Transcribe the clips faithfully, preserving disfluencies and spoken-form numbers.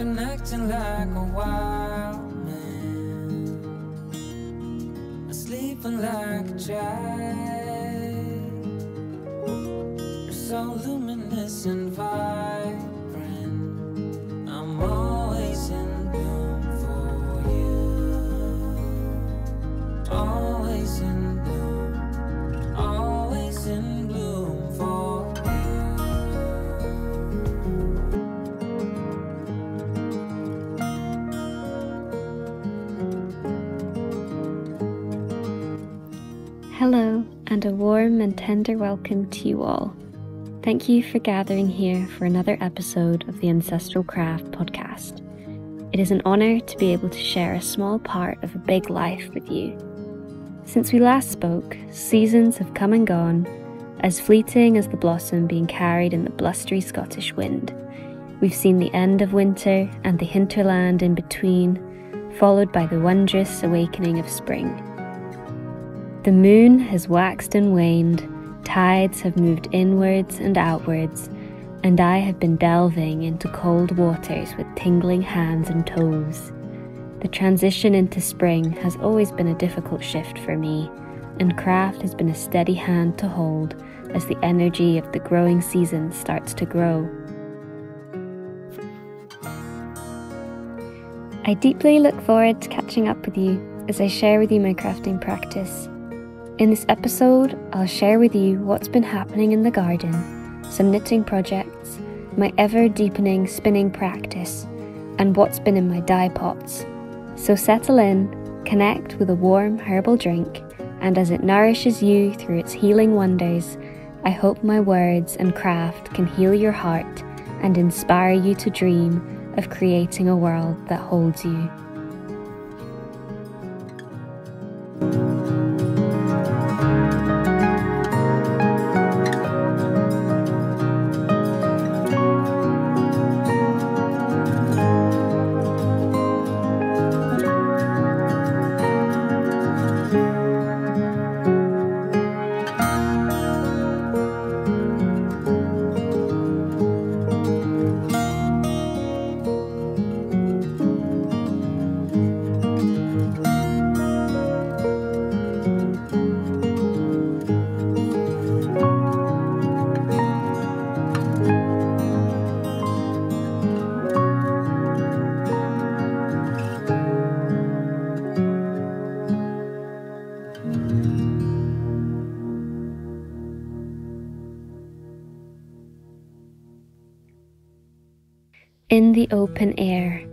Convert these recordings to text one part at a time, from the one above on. been acting like a wild man, sleeping like a child. You're so luminous and vibrant, I'm always in bloom for you. Always in bloom, always in bloom for you. Hello, and a warm and tender welcome to you all. Thank you for gathering here for another episode of the Ancestral Craft Podcast. It is an honour to be able to share a small part of a big life with you. Since we last spoke, seasons have come and gone, as fleeting as the blossom being carried in the blustery Scottish wind. We've seen the end of winter and the hinterland in between, followed by the wondrous awakening of spring. The moon has waxed and waned, tides have moved inwards and outwards, and I have been delving into cold waters with tingling hands and toes. The transition into spring has always been a difficult shift for me, and craft has been a steady hand to hold as the energy of the growing season starts to grow. I deeply look forward to catching up with you as I share with you my crafting practice. In this episode, I'll share with you what's been happening in the garden, some knitting projects, my ever-deepening spinning practice, and what's been in my dye pots. So settle in, connect with a warm herbal drink, and as it nourishes you through its healing wonders, I hope my words and craft can heal your heart and inspire you to dream of creating a world that holds you. In the open air.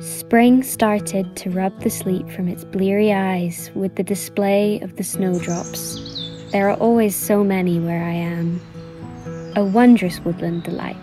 Spring started to rub the sleep from its bleary eyes with the display of the snowdrops. There are always so many where I am. A wondrous woodland delight.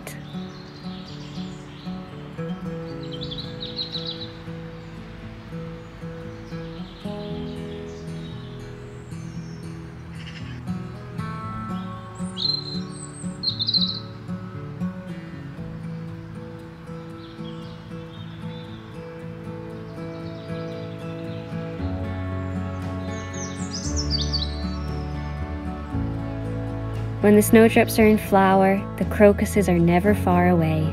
When the snowdrops are in flower, the crocuses are never far away,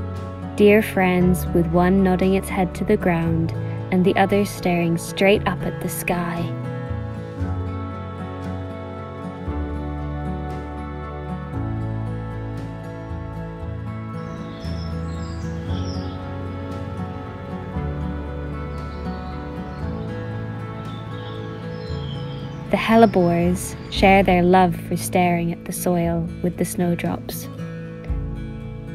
dear friends, with one nodding its head to the ground and the other staring straight up at the sky. The hellebores share their love for staring at the soil with the snowdrops.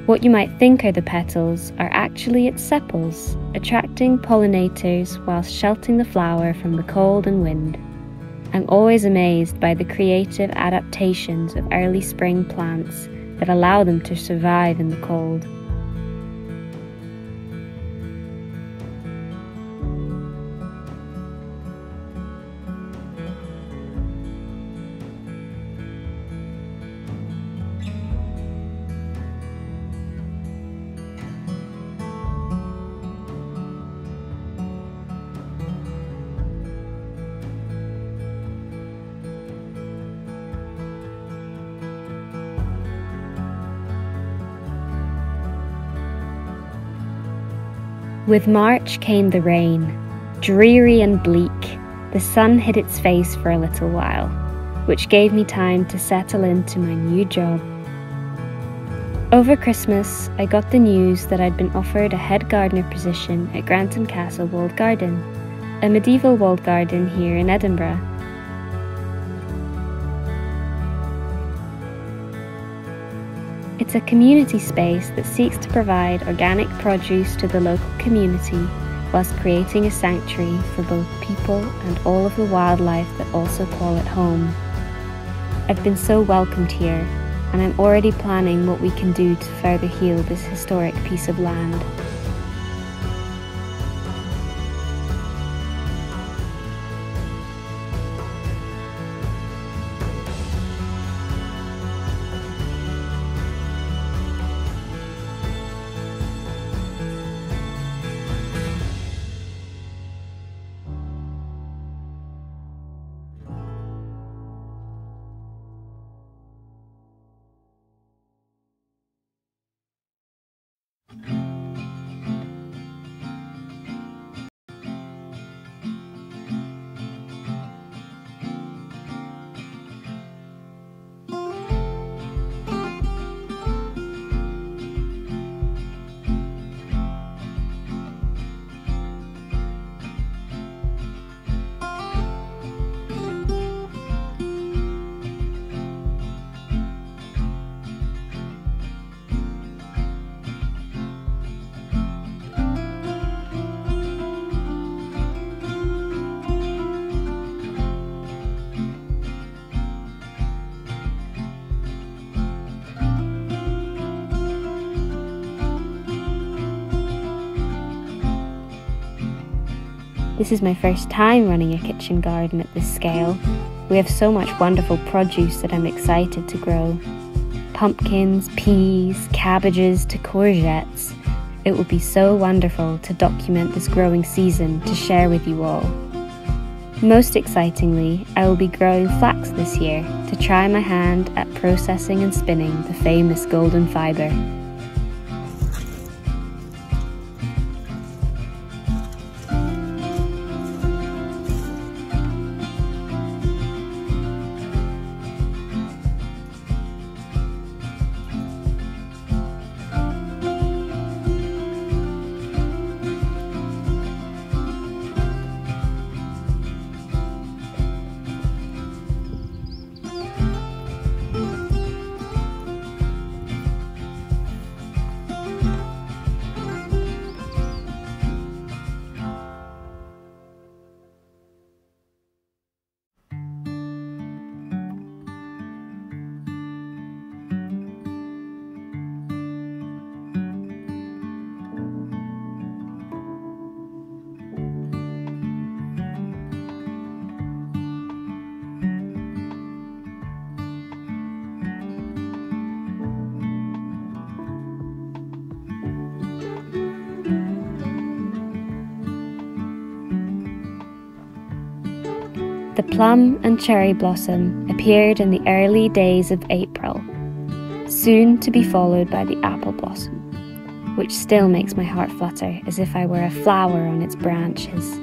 What you might think are the petals are actually its sepals, attracting pollinators whilst sheltering the flower from the cold and wind. I'm always amazed by the creative adaptations of early spring plants that allow them to survive in the cold. With March came the rain, dreary and bleak. The sun hid its face for a little while, which gave me time to settle into my new job. Over Christmas, I got the news that I'd been offered a head gardener position at Granton Castle Walled Garden, a medieval walled garden here in Edinburgh. It's a community space that seeks to provide organic produce to the local community whilst creating a sanctuary for both people and all of the wildlife that also call it home. I've been so welcomed here, and I'm already planning what we can do to further heal this historic piece of land. This is my first time running a kitchen garden at this scale. We have so much wonderful produce that I'm excited to grow. Pumpkins, peas, cabbages to courgettes. It will be so wonderful to document this growing season to share with you all. Most excitingly, I will be growing flax this year to try my hand at processing and spinning the famous golden fibre. The plum and cherry blossom appeared in the early days of April, soon to be followed by the apple blossom, which still makes my heart flutter as if I were a flower on its branches.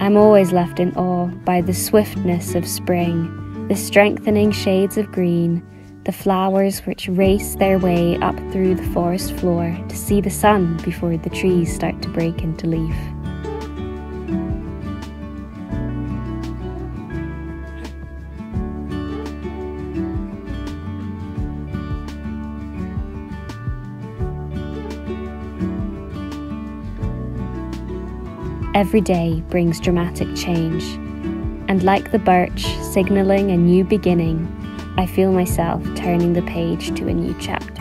I'm always left in awe by the swiftness of spring, the strengthening shades of green, the flowers which race their way up through the forest floor to see the sun before the trees start to break into leaf. every day brings dramatic change, and like the birch signalling a new beginning, I feel myself turning the page to a new chapter.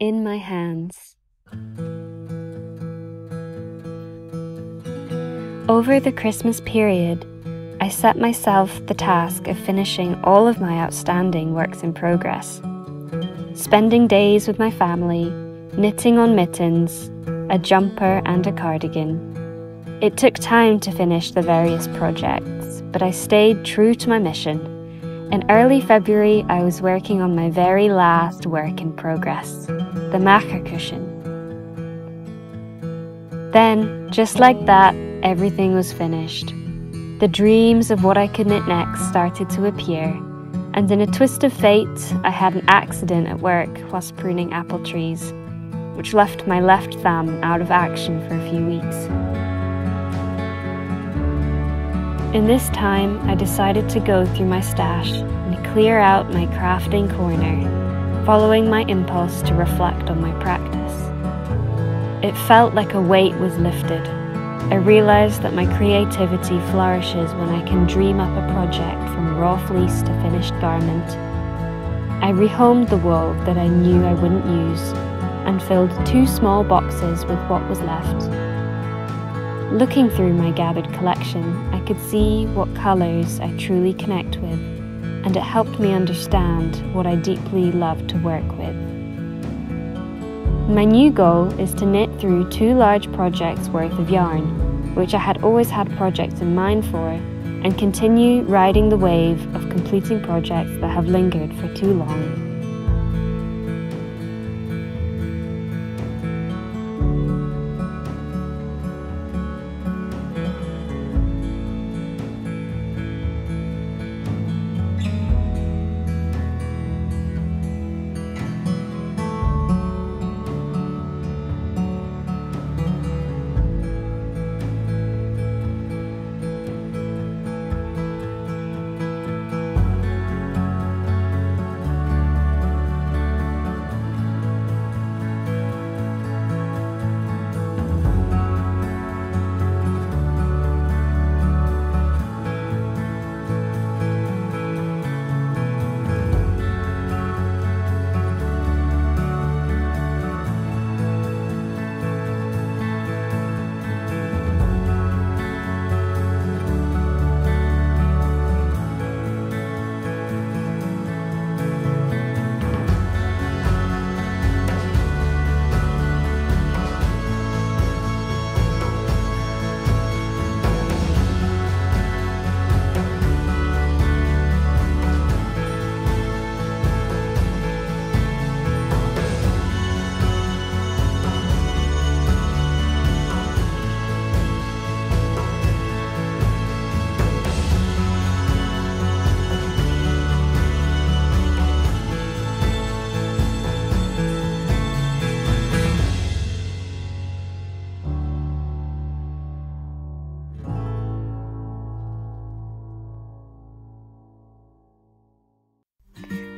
In my hands. Over the Christmas period, I set myself the task of finishing all of my outstanding works in progress. Spending days with my family, knitting on mittens, a jumper and a cardigan. It took time to finish the various projects, but I stayed true to my mission. In early February, I was working on my very last work in progress, the Machair cushion. Then, just like that, everything was finished. The dreams of what I could knit next started to appear, and in a twist of fate, I had an accident at work whilst pruning apple trees, which left my left thumb out of action for a few weeks. In this time, I decided to go through my stash and clear out my crafting corner, following my impulse to reflect on my practice. It felt like a weight was lifted. I realised that my creativity flourishes when I can dream up a project from raw fleece to finished garment. I rehomed the wool that I knew I wouldn't use and filled two small boxes with what was left. Looking through my gathered collection, I could see what colours I truly connect with, and it helped me understand what I deeply love to work with. My new goal is to knit through two large projects worth of yarn, which I had always had projects in mind for, and continue riding the wave of completing projects that have lingered for too long.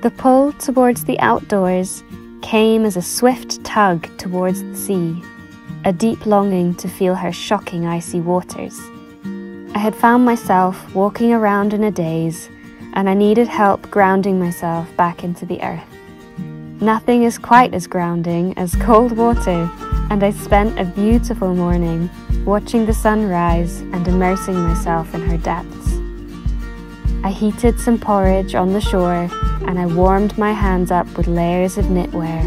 The pull towards the outdoors came as a swift tug towards the sea, a deep longing to feel her shocking icy waters. I had found myself walking around in a daze, and I needed help grounding myself back into the earth. Nothing is quite as grounding as cold water, and I spent a beautiful morning watching the sun rise and immersing myself in her depths. I heated some porridge on the shore, and I warmed my hands up with layers of knitwear.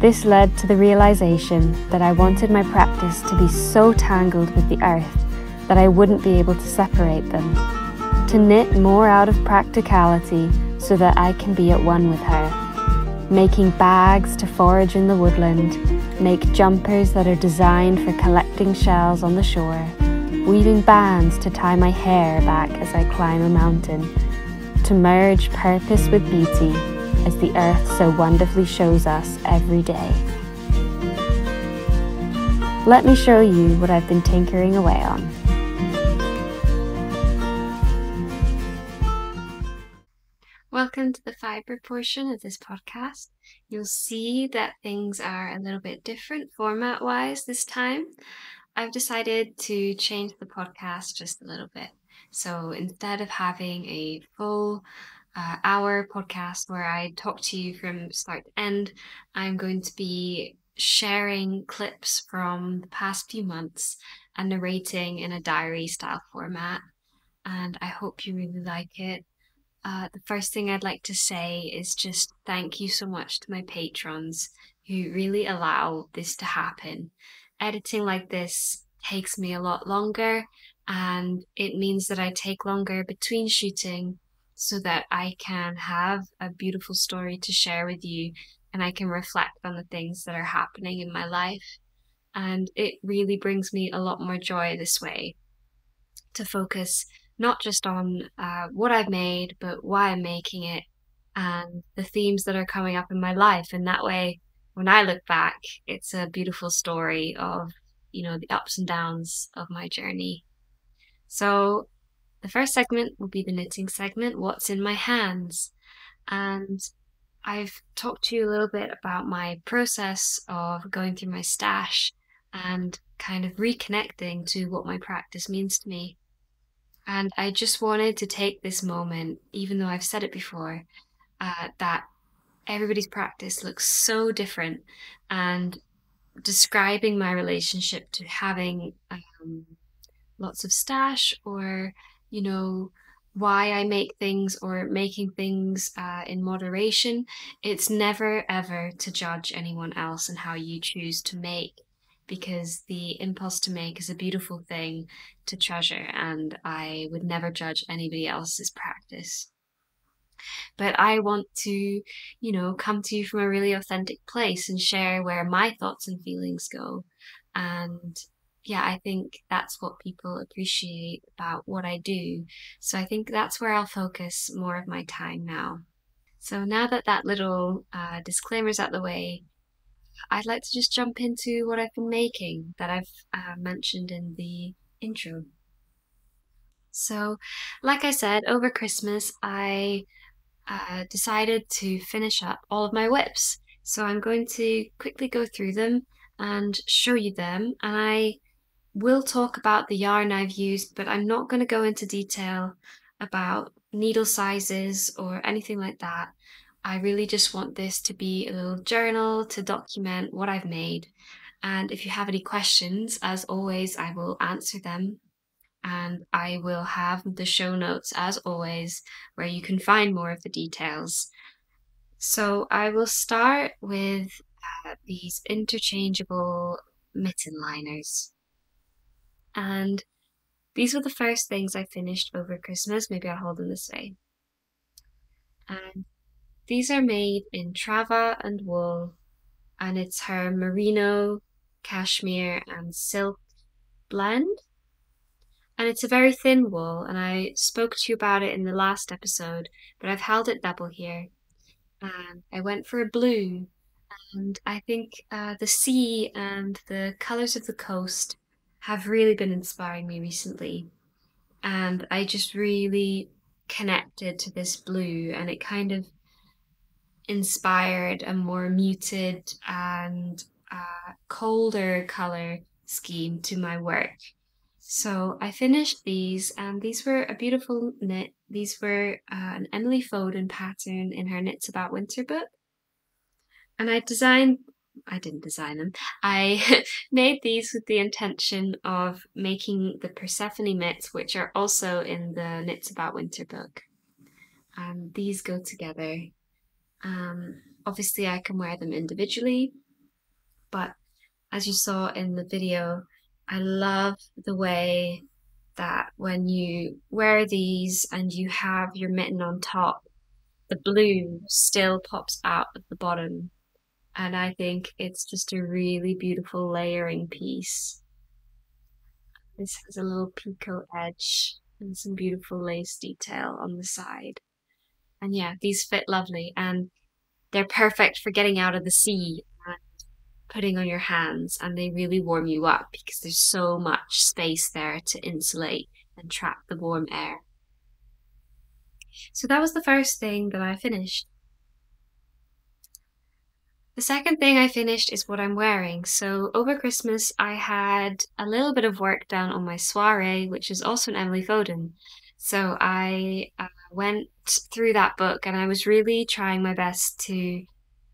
This led to the realisation that I wanted my practice to be so tangled with the earth that I wouldn't be able to separate them, to knit more out of practicality so that I can be at one with her, making bags to forage in the woodland, Make jumpers that are designed for collecting shells on the shore, weaving bands to tie my hair back as I climb a mountain, to merge purpose with beauty as the earth so wonderfully shows us every day. Let me show you what I've been tinkering away on. Welcome to the fibre portion of this podcast. You'll see that things are a little bit different format-wise this time. I've decided to change the podcast just a little bit. So instead of having a full uh, hour podcast where I talk to you from start to end, I'm going to be sharing clips from the past few months and narrating in a diary style format. And I hope you really like it. Uh, the first thing I'd like to say is just thank you so much to my patrons who really allow this to happen. Editing like this takes me a lot longer, and it means that I take longer between shooting so that I can have a beautiful story to share with you, and I can reflect on the things that are happening in my life. And it really brings me a lot more joy this way, to focus not just on uh, what I've made, but why I'm making it and the themes that are coming up in my life. And that way, when I look back, it's a beautiful story of, you know, the ups and downs of my journey. So the first segment will be the knitting segment, What's in My Hands. And I've talked to you a little bit about my process of going through my stash and kind of reconnecting to what my practice means to me. And I just wanted to take this moment, even though I've said it before, uh, that everybody's practice looks so different, and describing my relationship to having um, lots of stash, or, you know, why I make things, or making things uh, in moderation. It's never ever to judge anyone else and how you choose to make, because the impulse to make is a beautiful thing to treasure, and I would never judge anybody else's practice. But I want to, you know, come to you from a really authentic place and share where my thoughts and feelings go. And yeah, I think that's what people appreciate about what I do. So I think that's where I'll focus more of my time now. So now that that little uh, disclaimer's out the way, I'd like to just jump into what I've been making that I've uh, mentioned in the intro. So, like I said, over Christmas I uh, decided to finish up all of my whips. So I'm going to quickly go through them and show you them, and I will talk about the yarn I've used, but I'm not going to go into detail about needle sizes or anything like that. I really just want this to be a little journal to document what I've made. And if you have any questions, as always, I will answer them. And I will have the show notes, as always, where you can find more of the details. So I will start with uh, these interchangeable mitten liners. And these were the first things I finished over Christmas. Maybe I'll hold them this way. And these are made in Trava and wool, and it's her merino, cashmere and silk blend. And it's a very thin wool, and I spoke to you about it in the last episode, but I've held it double here. And I went for a blue, and I think uh, the sea and the colours of the coast have really been inspiring me recently. And I just really connected to this blue, and it kind of inspired a more muted and uh, colder color scheme to my work. So I finished these, and these were a beautiful knit. These were uh, an Emily Foden pattern in her Knits About Winter book. And I designed, I didn't design them, I made these with the intention of making the Persephone mitts, which are also in the Knits About Winter book. And these go together. Um, obviously I can wear them individually, but as you saw in the video, I love the way that when you wear these and you have your mitten on top, the blue still pops out at the bottom, And I think it's just a really beautiful layering piece. This has a little picot edge and some beautiful lace detail on the side. And yeah, these fit lovely, and they're perfect for getting out of the sea and putting on your hands, and they really warm you up because there's so much space there to insulate and trap the warm air. So that was the first thing that I finished. The second thing I finished is what I'm wearing. So over Christmas, I had a little bit of work done on my soiree, which is also an Emily Foden. So I uh, went through that book, and I was really trying my best to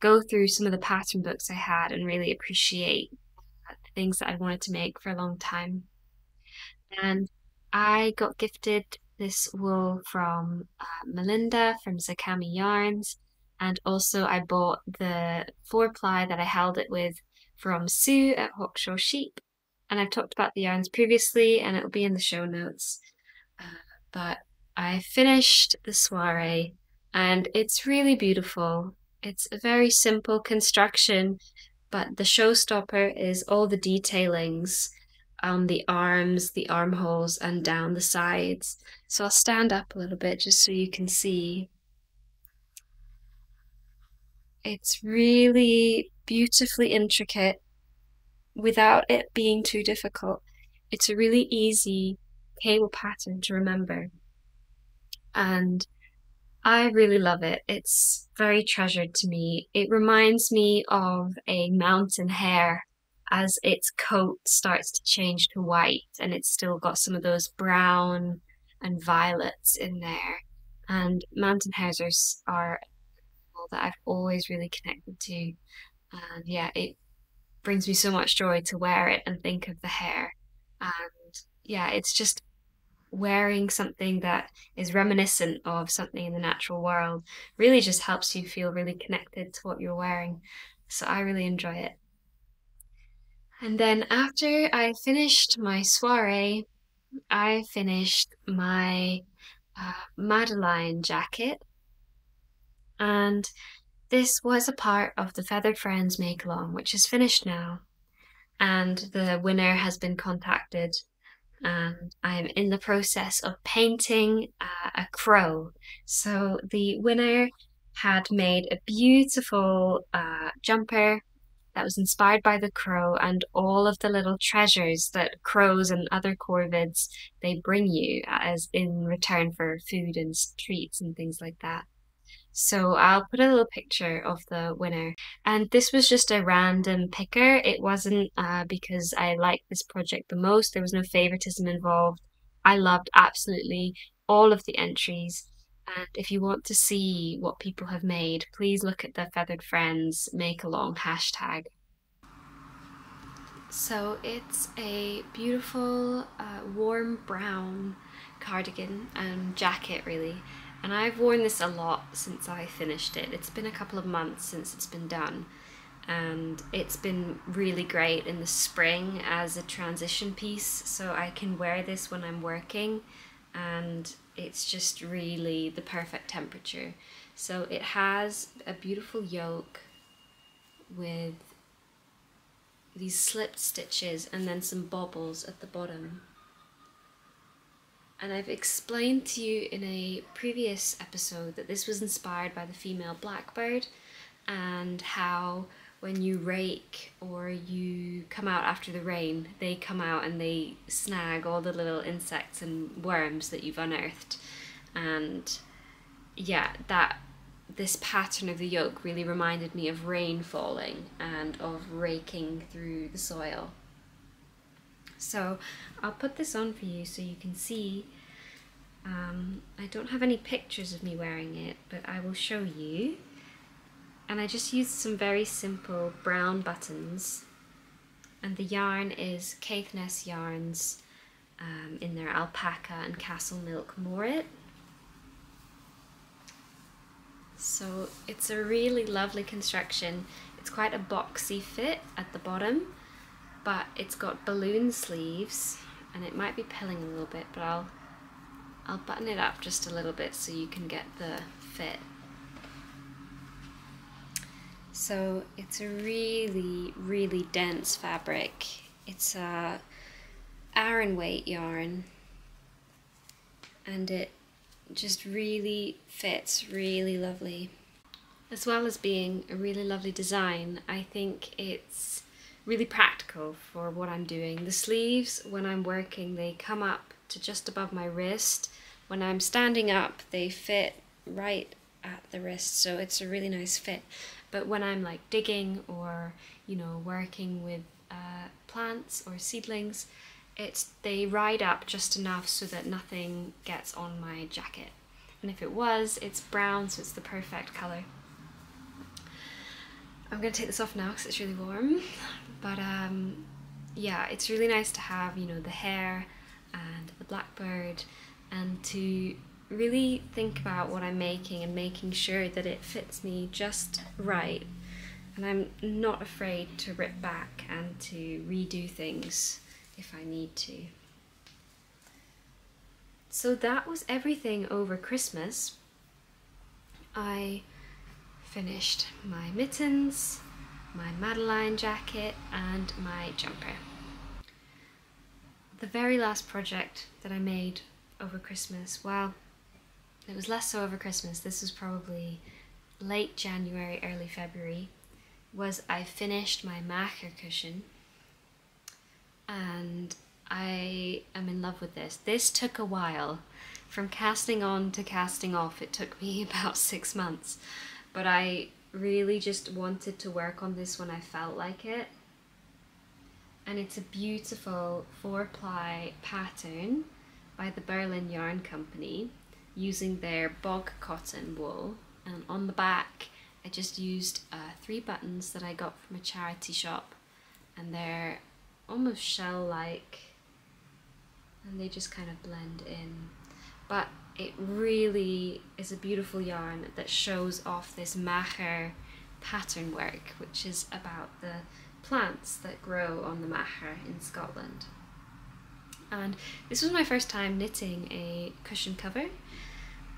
go through some of the pattern books I had and really appreciate the things that I wanted to make for a long time. And I got gifted this wool from uh, Melinda from Zakami Yarns, and also I bought the four-ply that I held it with from Sue at Hawkshaw Sheep. And I've talked about the yarns previously, and it'll be in the show notes. Uh, but I finished the soiree, and it's really beautiful. It's a very simple construction, but the showstopper is all the detailings on the arms, the armholes, and down the sides. So I'll stand up a little bit just so you can see. It's really beautifully intricate without it being too difficult. It's a really easy cable pattern to remember. And I really love it. It's very treasured to me. It reminds me of a mountain hare as its coat starts to change to white, and it's still got some of those brown and violets in there. And mountain hares are people that I've always really connected to. And yeah, it brings me so much joy to wear it and think of the hare. And yeah, it's just wearing something that is reminiscent of something in the natural world really just helps you feel really connected to what you're wearing. So I really enjoy it. And then after I finished my soiree, I finished my uh, Madeleine jacket. And this was a part of the Feathered Friends make-along, which is finished now. And the winner has been contacted. And I'm in the process of painting uh, a crow. So the winner had made a beautiful uh, jumper that was inspired by the crow and all of the little treasures that crows and other corvids, they bring you as in return for food and treats and things like that. So I'll put a little picture of the winner. And this was just a random picker. It wasn't uh, because I liked this project the most. There was no favoritism involved. I loved absolutely all of the entries. And if you want to see what people have made, please look at the Feathered Friends make-along hashtag. So it's a beautiful uh, warm brown cardigan and jacket, really. And I've worn this a lot since I finished it. It's been a couple of months since it's been done. And it's been really great in the spring as a transition piece. So I can wear this when I'm working. And it's just really the perfect temperature. So it has a beautiful yoke with these slipped stitches and then some bobbles at the bottom. And I've explained to you in a previous episode that this was inspired by the female blackbird, and how when you rake or you come out after the rain, they come out and they snag all the little insects and worms that you've unearthed. And yeah, that this pattern of the yoke really reminded me of rain falling and of raking through the soil. So I'll put this on for you so you can see. Um, I don't have any pictures of me wearing it, but I will show you. And I just used some very simple brown buttons, and the yarn is Caithness Yarns um, in their alpaca and Castlemilk Morit. So it's a really lovely construction. It's quite a boxy fit at the bottom, but it's got balloon sleeves, and it might be pilling a little bit, but I'll, I'll button it up just a little bit so you can get the fit. So it's a really, really dense fabric. It's a aran weight yarn, and it just really fits really lovely. As well as being a really lovely design, I think it's really practical for what I'm doing. The sleeves, when I'm working, they come up to just above my wrist. When I'm standing up, they fit right at the wrist, so it's a really nice fit. But when I'm like digging or, you know, working with uh, plants or seedlings, it's they ride up just enough so that nothing gets on my jacket. And if it was, it's brown, so it's the perfect colour. I'm going to take this off now because it's really warm, but um, yeah, it's really nice to have, you know, the hare and the blackbird, and to really think about what I'm making and making sure that it fits me just right, and I'm not afraid to rip back and to redo things if I need to. So that was everything over Christmas. I finished my mittens, my Madeleine jacket and my jumper. The very last project that I made over Christmas, well, it was less so over Christmas, this was probably late January, early February, was I finished my Machair cushion, and I am in love with this. This took a while. From casting on to casting off, it took me about six months, but I really just wanted to work on this when I felt like it. And it's a beautiful four-ply pattern by the Berlin Yarn Company, using their bog cotton wool, and on the back I just used uh, three buttons that I got from a charity shop, and they're almost shell-like and they just kind of blend in, but it really is a beautiful yarn that shows off this Machair pattern work, which is about the plants that grow on the Machair in Scotland. And this was my first time knitting a cushion cover,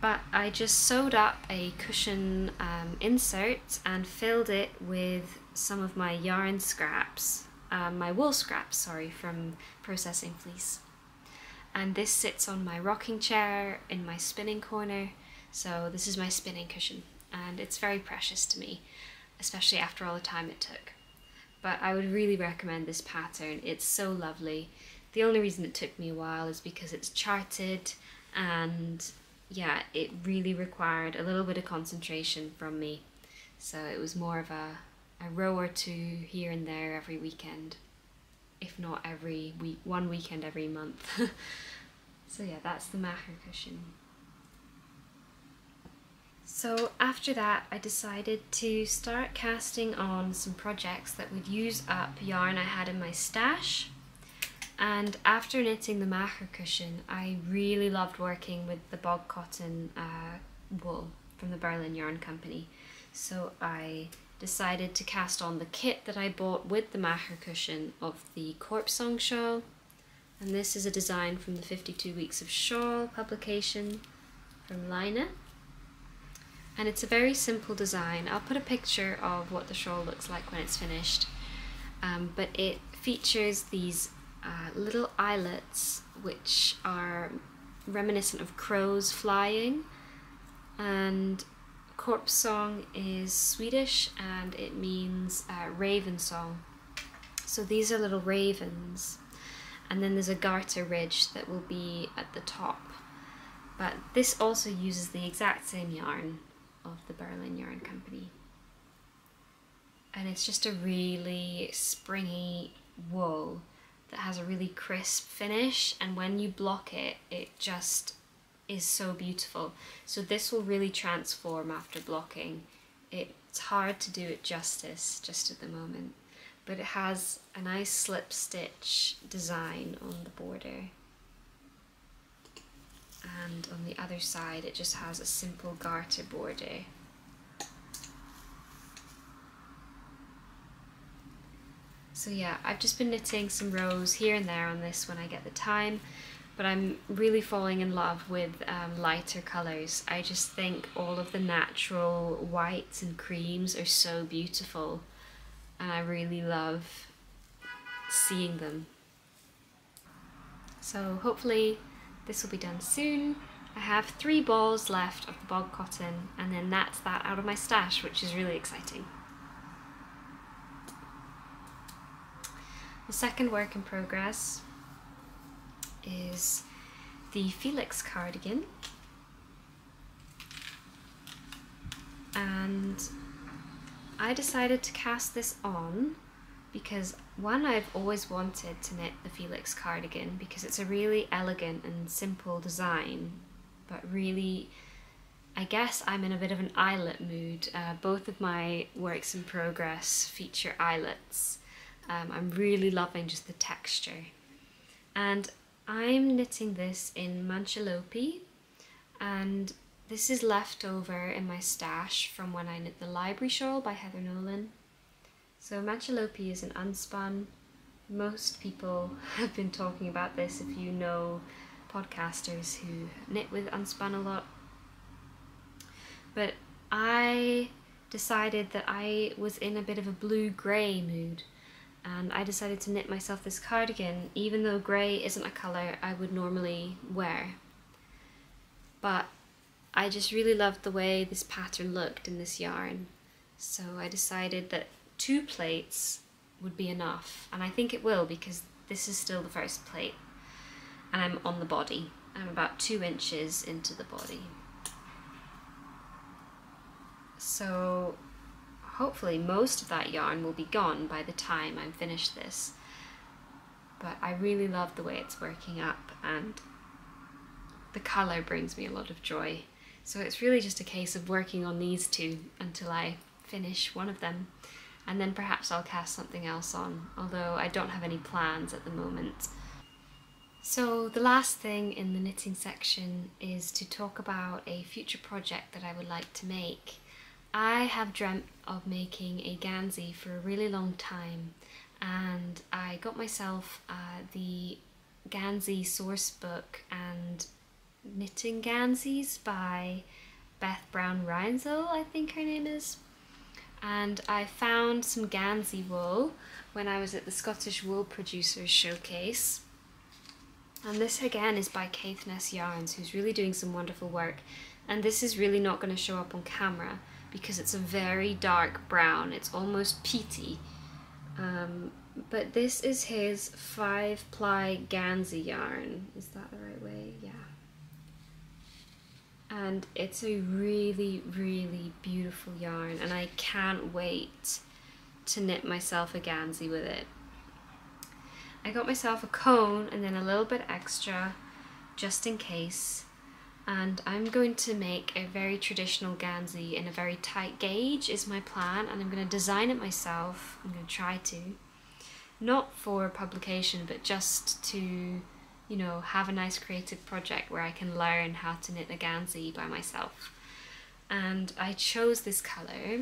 but I just sewed up a cushion um, insert and filled it with some of my yarn scraps, um, my wool scraps, sorry, from processing fleece. And this sits on my rocking chair in my spinning corner, so this is my spinning cushion, and it's very precious to me, especially after all the time it took. But I would really recommend this pattern, it's so lovely. The only reason it took me a while is because it's charted, and yeah, it really required a little bit of concentration from me. So it was more of a, a row or two here and there every weekend, if not every week, one weekend every month. So yeah, that's the Machair cushion. So after that, I decided to start casting on some projects that would use up yarn I had in my stash. And after knitting the Machair cushion, I really loved working with the bog cotton uh, wool from the Berlin Yarn Company. So I decided to cast on the kit that I bought with the Machair cushion of the Crow Song shawl. And this is a design from the fifty-two weeks of Shawl publication from Lina. And it's a very simple design. I'll put a picture of what the shawl looks like when it's finished. Um, but it features these Uh, little eyelets which are reminiscent of crows flying, and Crow Song is Swedish and it means uh, raven song. So these are little ravens, and then there's a garter ridge that will be at the top. But this also uses the exact same yarn of the Berlin Yarn Company, and it's just a really springy wool that has a really crisp finish, and when you block it, it just is so beautiful. So this will really transform after blocking. It's hard to do it justice just at the moment, but it has a nice slip stitch design on the border. And on the other side, it just has a simple garter border. So yeah, I've just been knitting some rows here and there on this when I get the time, but I'm really falling in love with um, lighter colors. I just think all of the natural whites and creams are so beautiful, and I really love seeing them. So hopefully this will be done soon. I have three balls left of the bog cotton, and then that's that out of my stash, which is really exciting. The second work in progress is the Felix cardigan, and I decided to cast this on because, one, I've always wanted to knit the Felix cardigan because it's a really elegant and simple design, but really, I guess I'm in a bit of an eyelet mood. Uh, both of my works in progress feature eyelets. Um, I'm really loving just the texture, and I'm knitting this in manchalope, and this is left over in my stash from when I knit the library shawl by Heather Nolan. So manchalope is an unspun. Most people have been talking about this, if you know podcasters who knit with unspun a lot. But I decided that I was in a bit of a blue-grey mood, and I decided to knit myself this cardigan, even though grey isn't a colour I would normally wear. But I just really loved the way this pattern looked in this yarn, so I decided that two plates would be enough, and I think it will, because this is still the first plate, and I'm on the body. I'm about two inches into the body. So hopefully most of that yarn will be gone by the time I'm finished this, but I really love the way it's working up, and the colour brings me a lot of joy. So it's really just a case of working on these two until I finish one of them, and then perhaps I'll cast something else on, although I don't have any plans at the moment. So the last thing in the knitting section is to talk about a future project that I would like to make. I have dreamt of making a Gansey for a really long time, and I got myself uh, the Gansey source book and Knitting Ganseys by Beth Brown Reinsel, I think her name is. And I found some Gansey wool when I was at the Scottish Wool Producers Showcase. And this again is by Caithness Yarns, who's really doing some wonderful work. And this is really not going to show up on camera, because it's a very dark brown, it's almost peaty. Um, but this is his five-ply Gansey yarn. Is that the right way? Yeah. And it's a really, really beautiful yarn, and I can't wait to knit myself a Gansey with it. I got myself a cone and then a little bit extra, just in case. And I'm going to make a very traditional Gansey in a very tight gauge is my plan, and I'm going to design it myself. I'm going to try to, not for publication, but just to, you know, have a nice creative project where I can learn how to knit a Gansey by myself. And I chose this colour.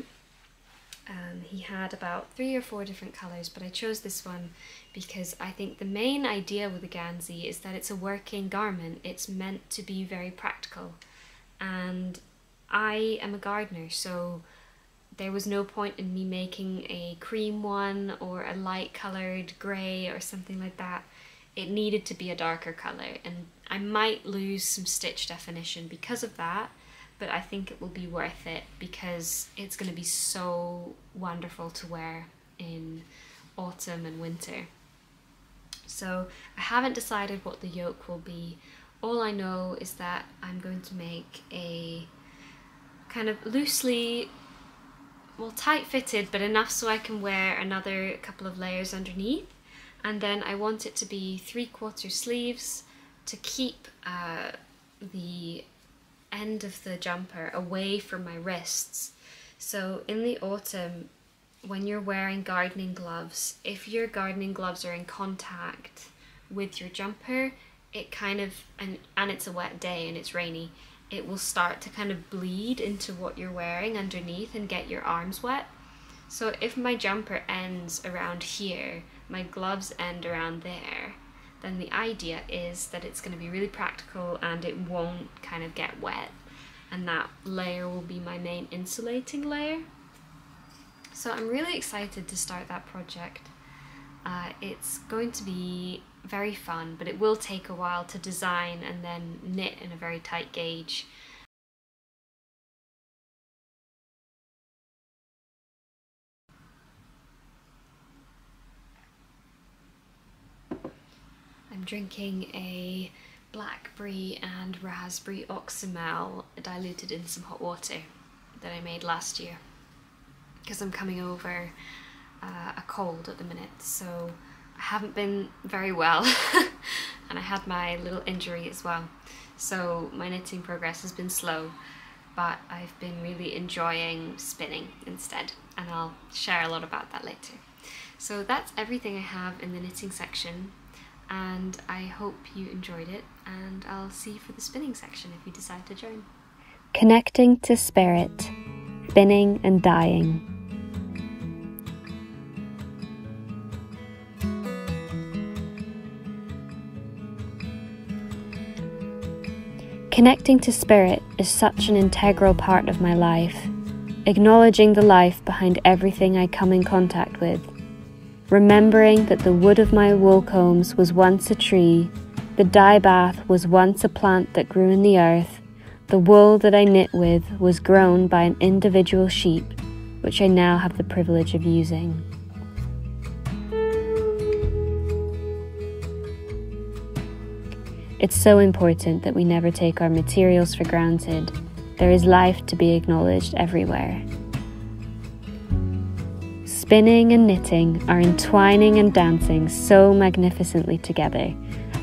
Um, he had about three or four different colours, but I chose this one because I think the main idea with the Gansey is that it's a working garment. It's meant to be very practical, and I am a gardener, so there was no point in me making a cream one or a light coloured grey or something like that. It needed to be a darker colour, and I might lose some stitch definition because of that, but I think it will be worth it because it's going to be so wonderful to wear in autumn and winter. So I haven't decided what the yoke will be. All I know is that I'm going to make a kind of loosely, well, tight-fitted, but enough so I can wear another couple of layers underneath. And then I want it to be three-quarter sleeves to keep uh, the end of the jumper away from my wrists. So in the autumn, when you're wearing gardening gloves, if your gardening gloves are in contact with your jumper, it kind of, and, and it's a wet day and it's rainy, it will start to kind of bleed into what you're wearing underneath and get your arms wet. So if my jumper ends around here, my gloves end around there, then the idea is that it's going to be really practical and it won't kind of get wet, and that layer will be my main insulating layer. So I'm really excited to start that project. Uh, it's going to be very fun, but it will take a while to design and then knit in a very tight gauge. I'm drinking a blackberry and raspberry oxymel diluted in some hot water that I made last year, because I'm coming over uh, a cold at the minute, so I haven't been very well and I had my little injury as well, so my knitting progress has been slow, but I've been really enjoying spinning instead, and I'll share a lot about that later. So that's everything I have in the knitting section, and I hope you enjoyed it, and I'll see you for the spinning section if you decide to join. Connecting to spirit, spinning and dyeing. Connecting to spirit is such an integral part of my life, acknowledging the life behind everything I come in contact with. Remembering that the wood of my wool combs was once a tree, the dye bath was once a plant that grew in the earth, the wool that I knit with was grown by an individual sheep, which I now have the privilege of using. It's so important that we never take our materials for granted. There is life to be acknowledged everywhere. Spinning and knitting are entwining and dancing so magnificently together.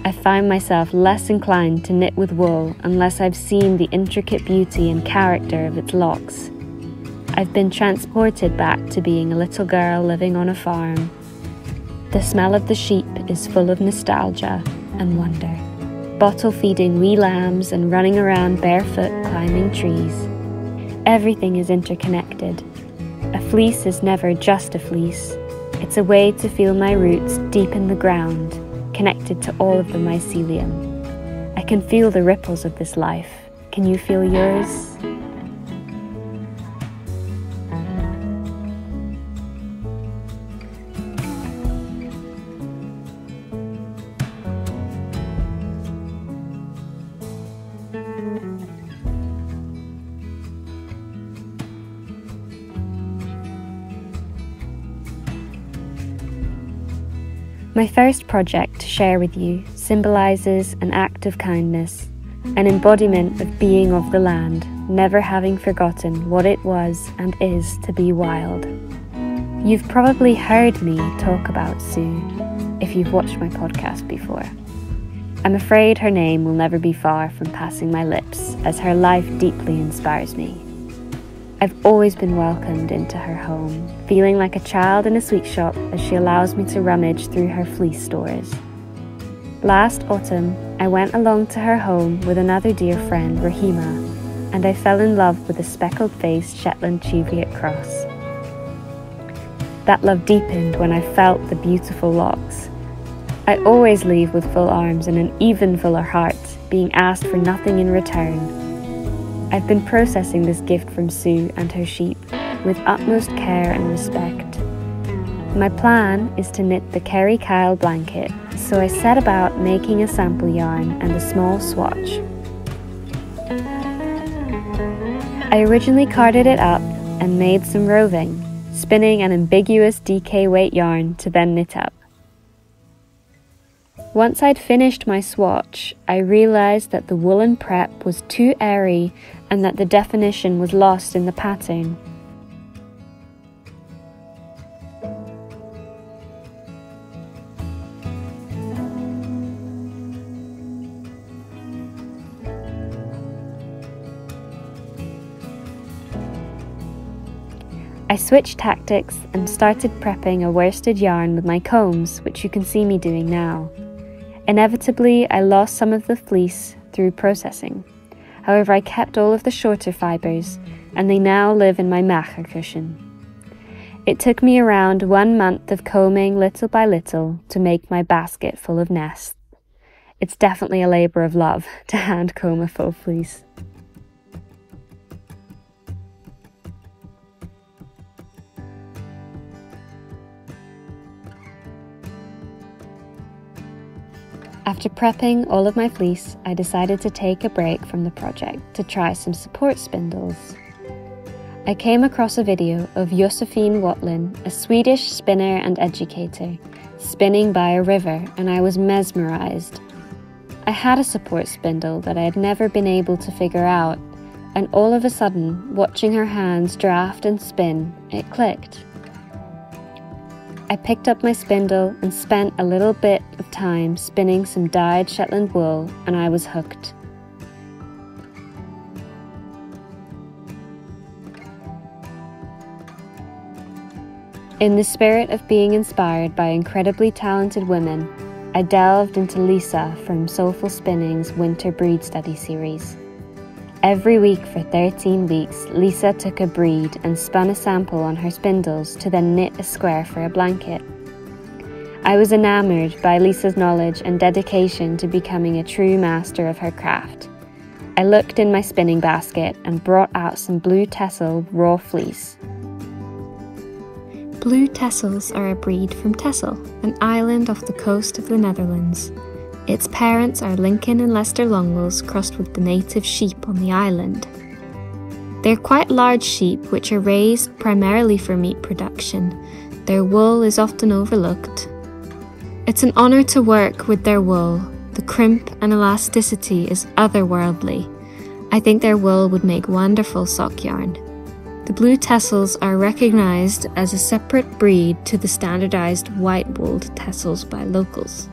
I find myself less inclined to knit with wool unless I've seen the intricate beauty and character of its locks. I've been transported back to being a little girl living on a farm. The smell of the sheep is full of nostalgia and wonder. Bottle feeding wee lambs and running around barefoot climbing trees. Everything is interconnected. A fleece is never just a fleece. It's a way to feel my roots deep in the ground, connected to all of the mycelium. I can feel the ripples of this life. Can you feel yours? My first project to share with you symbolises an act of kindness, an embodiment of being of the land, never having forgotten what it was and is to be wild. You've probably heard me talk about Sue, if you've watched my podcast before. I'm afraid her name will never be far from passing my lips, as her life deeply inspires me. I've always been welcomed into her home, feeling like a child in a sweet shop as she allows me to rummage through her fleece stores. Last autumn, I went along to her home with another dear friend, Rahima, and I fell in love with a speckled-faced Shetland Cheviot Cross. That love deepened when I felt the beautiful locks. I always leave with full arms and an even fuller heart, being asked for nothing in return. I've been processing this gift from Sue and her sheep with utmost care and respect. My plan is to knit the Kerry Kyle blanket, so I set about making a sample yarn and a small swatch. I originally carded it up and made some roving, spinning an ambiguous D K weight yarn to then knit up. Once I'd finished my swatch, I realised that the woolen prep was too airy and that the definition was lost in the pattern. I switched tactics and started prepping a worsted yarn with my combs, which you can see me doing now. Inevitably, I lost some of the fleece through processing. However, I kept all of the shorter fibres, and they now live in my Machair cushion. It took me around one month of combing little by little to make my basket full of nests. It's definitely a labour of love to hand comb a faux fleece. After prepping all of my fleece, I decided to take a break from the project to try some support spindles. I came across a video of Josefine Watlin, a Swedish spinner and educator, spinning by a river, and I was mesmerised. I had a support spindle that I had never been able to figure out, and all of a sudden, watching her hands draft and spin, it clicked. I picked up my spindle and spent a little bit of time spinning some dyed Shetland wool, and I was hooked. In the spirit of being inspired by incredibly talented women, I delved into Lisa from Soulful Spinning's Winter Breed Study series. Every week for thirteen weeks, Lisa took a breed and spun a sample on her spindles to then knit a square for a blanket. I was enamoured by Lisa's knowledge and dedication to becoming a true master of her craft. I looked in my spinning basket and brought out some blue tassel raw fleece. Blue tassels are a breed from Texel, an island off the coast of the Netherlands. Its parents are Lincoln and Leicester Longwools crossed with the native sheep on the island. They're quite large sheep which are raised primarily for meat production. Their wool is often overlooked. It's an honour to work with their wool. The crimp and elasticity is otherworldly. I think their wool would make wonderful sock yarn. The blue tassels are recognised as a separate breed to the standardised white-wooled tassels by locals.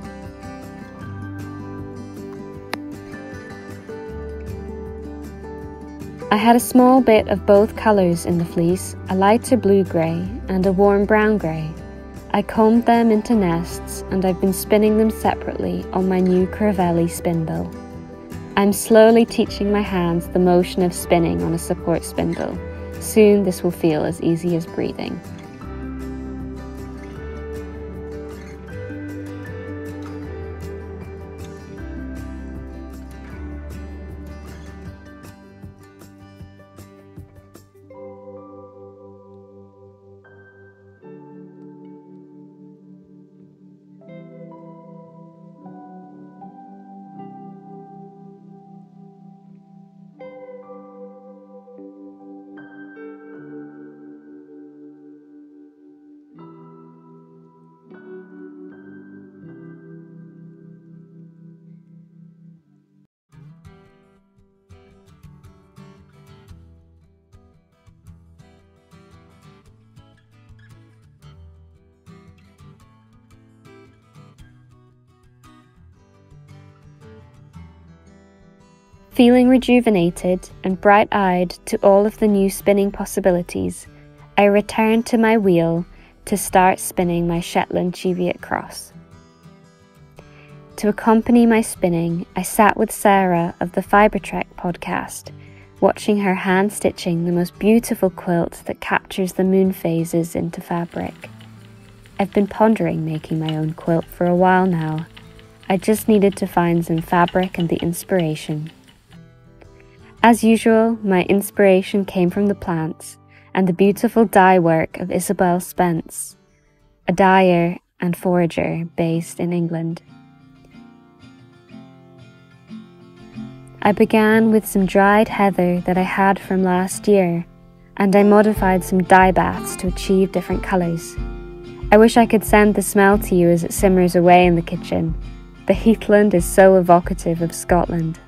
I had a small bit of both colours in the fleece, a lighter blue-grey and a warm brown-grey. I combed them into nests and I've been spinning them separately on my new Crivelli spindle. I'm slowly teaching my hands the motion of spinning on a support spindle. Soon this will feel as easy as breathing. Feeling rejuvenated and bright-eyed to all of the new spinning possibilities, I returned to my wheel to start spinning my Shetland Cheviot Cross. To accompany my spinning, I sat with Sarah of the Fibertrek podcast, watching her hand-stitching the most beautiful quilt that captures the moon phases into fabric. I've been pondering making my own quilt for a while now. I just needed to find some fabric and the inspiration. As usual, my inspiration came from the plants and the beautiful dye work of Isabel Spence, a dyer and forager based in England. I began with some dried heather that I had from last year, and I modified some dye baths to achieve different colours. I wish I could send the smell to you as it simmers away in the kitchen. The heathland is so evocative of Scotland.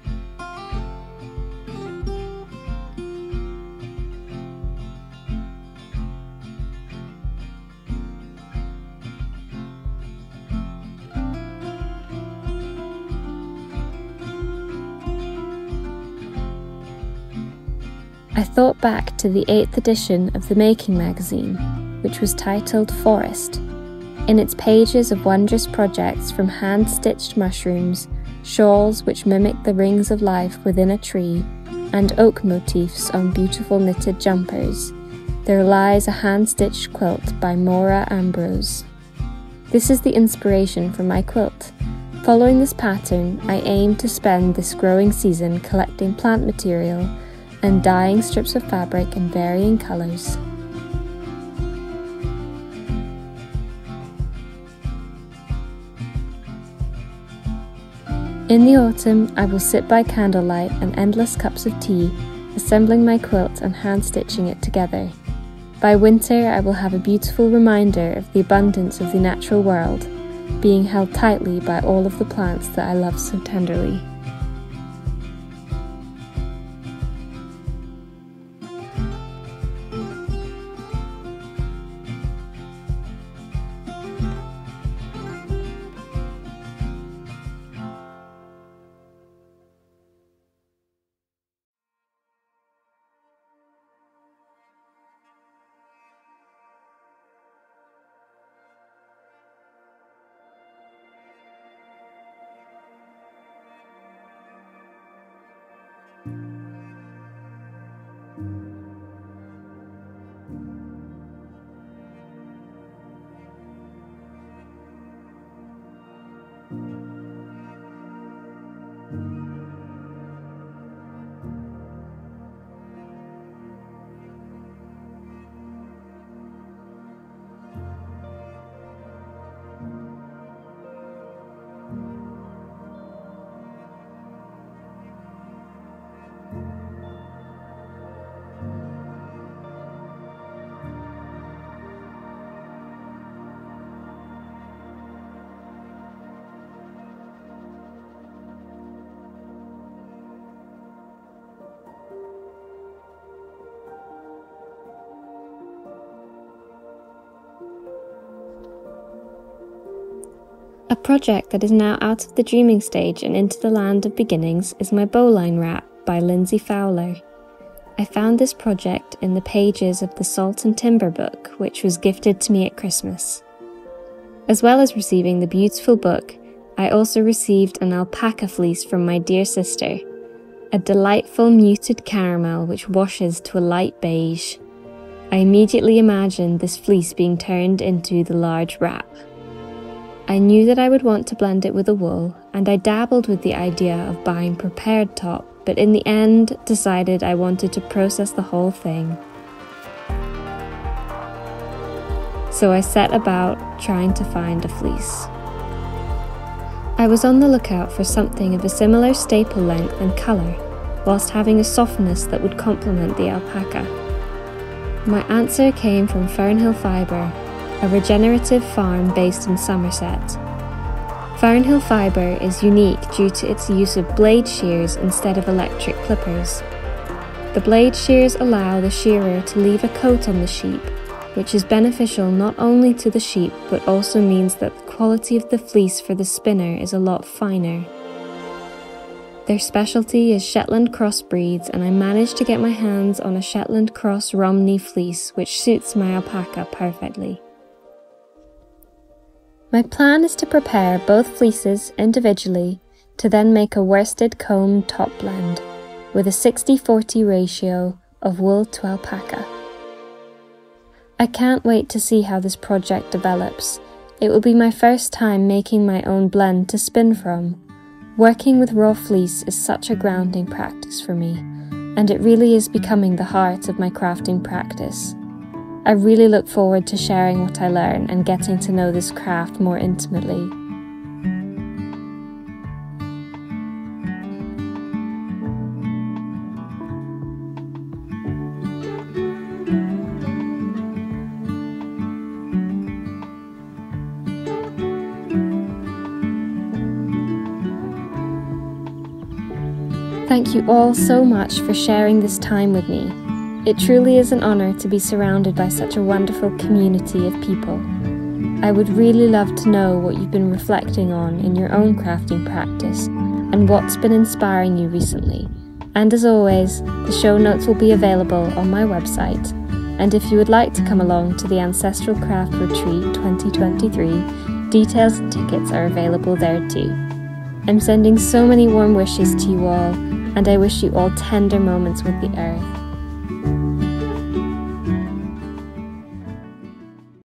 I thought back to the eighth edition of the Making magazine, which was titled Forest. In its pages of wondrous projects from hand-stitched mushrooms, shawls which mimic the rings of life within a tree, and oak motifs on beautiful knitted jumpers, there lies a hand-stitched quilt by Maura Ambrose. This is the inspiration for my quilt. Following this pattern, I aim to spend this growing season collecting plant material and dyeing strips of fabric in varying colours. In the autumn, I will sit by candlelight and endless cups of tea, assembling my quilt and hand-stitching it together. By winter, I will have a beautiful reminder of the abundance of the natural world, being held tightly by all of the plants that I love so tenderly. A project that is now out of the dreaming stage and into the land of beginnings is my bowline wrap by Lindsay Fowler. I found this project in the pages of the Salt and Timber book, which was gifted to me at Christmas. As well as receiving the beautiful book, I also received an alpaca fleece from my dear sister, a delightful muted caramel which washes to a light beige. I immediately imagined this fleece being turned into the large wrap. I knew that I would want to blend it with a wool, and I dabbled with the idea of buying prepared top, but in the end decided I wanted to process the whole thing. So I set about trying to find a fleece. I was on the lookout for something of a similar staple length and colour, whilst having a softness that would complement the alpaca. My answer came from Fernhill Fibre, a regenerative farm based in Somerset. Fernhill Fibre is unique due to its use of blade shears instead of electric clippers. The blade shears allow the shearer to leave a coat on the sheep, which is beneficial not only to the sheep but also means that the quality of the fleece for the spinner is a lot finer. Their specialty is Shetland crossbreeds, and I managed to get my hands on a Shetland Cross Romney fleece which suits my alpaca perfectly. My plan is to prepare both fleeces individually to then make a worsted comb top blend with a sixty forty ratio of wool to alpaca. I can't wait to see how this project develops. It will be my first time making my own blend to spin from. Working with raw fleece is such a grounding practice for me, and it really is becoming the heart of my crafting practice. I really look forward to sharing what I learn and getting to know this craft more intimately. Thank you all so much for sharing this time with me. It truly is an honour to be surrounded by such a wonderful community of people. I would really love to know what you've been reflecting on in your own crafting practice and what's been inspiring you recently. And as always, the show notes will be available on my website. And if you would like to come along to the Ancestral Craft Retreat twenty twenty-three, details and tickets are available there too. I'm sending so many warm wishes to you all, and I wish you all tender moments with the earth.